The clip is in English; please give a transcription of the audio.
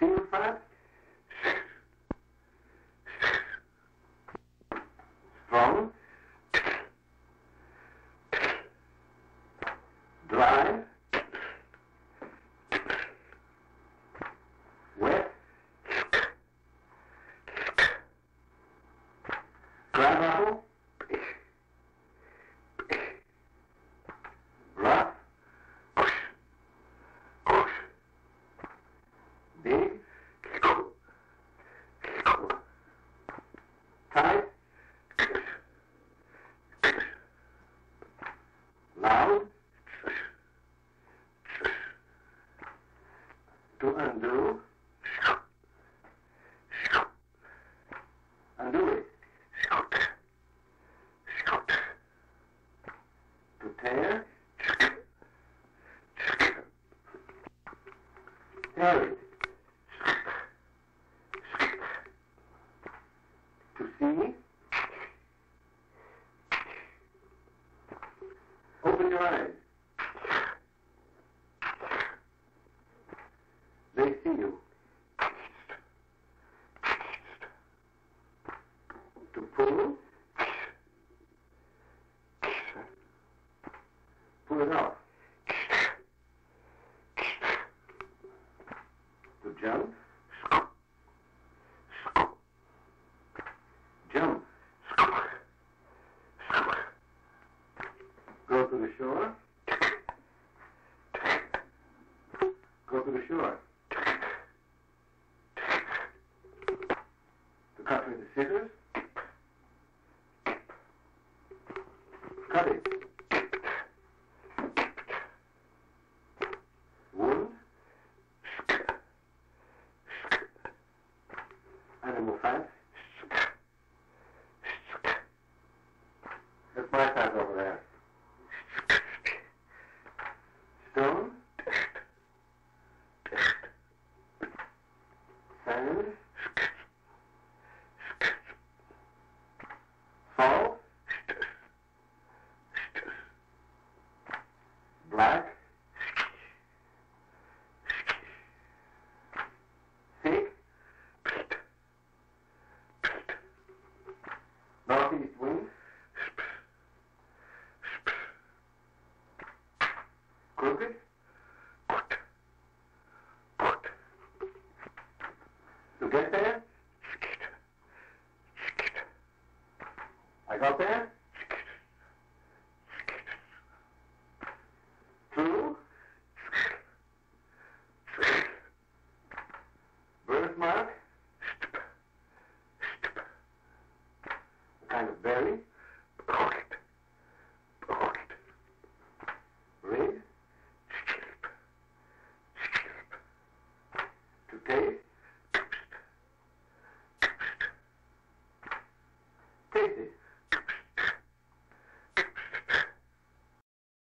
Vielfalt strong 3 wet gravel to undo, undo it, to tear, tear it, to see, open your eyes. They see you. To pull. Pull it off. To jump. Jump. Go to the shore. Go to the shore. Cut with the scissors. Cut it. Wound. Animal fat. That's my fat over there. Stone. Sand. Black, thick, northeast wind, crooked, to get there, I got there. Birthmark, kind of berry, ring, to taste.